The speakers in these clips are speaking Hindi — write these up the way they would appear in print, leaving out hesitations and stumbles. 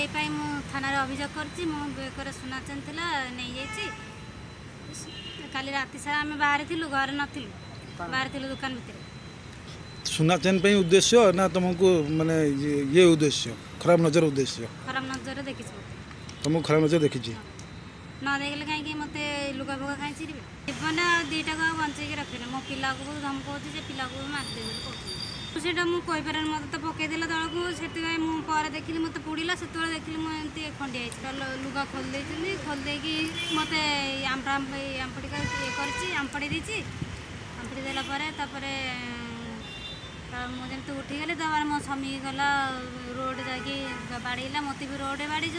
ये थाना अभियोग कर सुना चेन थी नहीं जा काली रात सारा आम बाहर थी घर नु बाहर थी दुकान भितर सुना चेन पे उद्देश्य ना तुमको माने ये उद्देश्य उद्देश्य खराब नजर देखी ना देखले कहीं मते लुगा भोगा खाई चिरिबे माने दीटा को बंचे के रखे मो पिला को धमको होती जे पिला को मार दे बोल सेटा मु कोइ परन मते तो पके देला दळ को सेते मु पर देखली मते पुडीला सेतोळे देखली मु एंती खंडी आइछ लुगा खोल देछनी खोल देकी मते आमराम भाई आमपडी का ये करछि आमपडी देछि आमपडी देला पारे तापरे मुझे तो उठी गले तबार मो स्वामी गला रोड जाके बाड़ीला मत भी रोड बाड़ी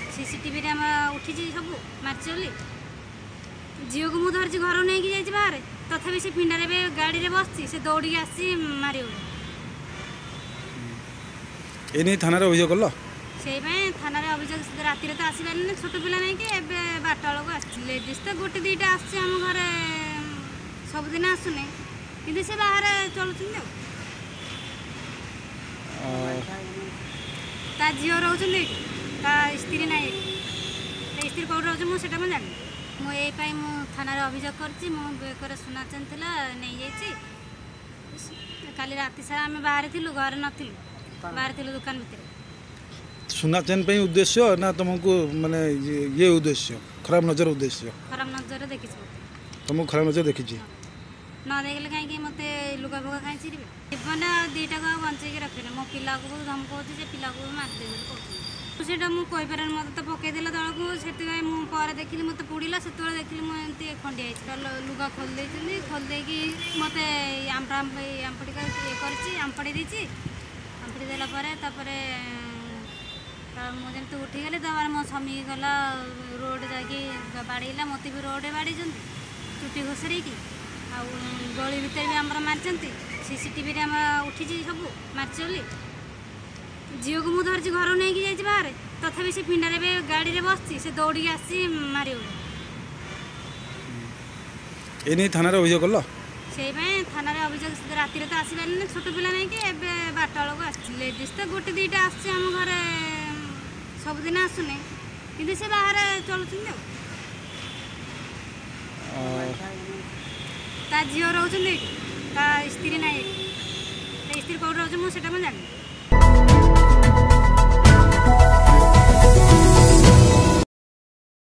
चुटी घुसरी की आ गली भीतर भी आम मार्च सीसीटीवी आम उठी सब मार्च झील को मुझे धरती घर नहीं कि जा बाहर तथापि से फिंडारे भी गाड़ी में बसची से दौड़ी आसी मारे थाना अभियोग कल से थाना अभियोग रात तो आसपारे छोट पिला नहीं कि बारटा बेलू आस लेडीज तो गोटे दीटा आम घर सबदिन आसुने कि से बाहर चलुच झी रोच स्त्री ना स्त्री कौट रोचे मुझे जानी मुझे थाना अभियोग कर सुना चेन थी नहीं जा काली रात सारा आम बाहर थी घर नु बाहर थी दुकान भितर सुना चेन पे उद्देश्य ना तुमको माने ये उद्देश्य खराब नजर देखी तुमको खराब नजर देखी ना देखले कहीं मते लुगा भोगा खाई चिरिबे माने दीटा को बंचे के रखे मो पिला को धमको होती जे पिला को मार दे बोल सेटा मु कोइ परन मते तो पके देला दळ को सेते मु पर देखली मते पुडीला सेतोळे देखली मु एंती खंडी आइछ लुगा खोल देछनी खोल देकी मते आमराम भाई आमपडी का ये करछि आमपडी देछि आमपडी देला पारे तापरे मुझे तो उठी गले तबार मो स्वामी गला रोड जाके बाड़ीला मते भी रोड बाड़ी चुटी घुसरी की आ गली भीतर भी आम मार्च सीसीटीवी आम उठी सब मार्च झील को मुझे धरती घर नहीं कि जा बाहर तथापि से फिंडारे भी गाड़ी में बसची से दौड़ी आसी मारे थाना अभियोग कल से थाना अभियोग रात तो आसपारे छोट पिला नहीं कि बारटा बेलू आस लेडीज तो गोटे दीटा आस घर सबदिन आसुने कि से बाहर चलुच झी रोच स्त्री ना स्त्री कौट रोचे मुझे जानी।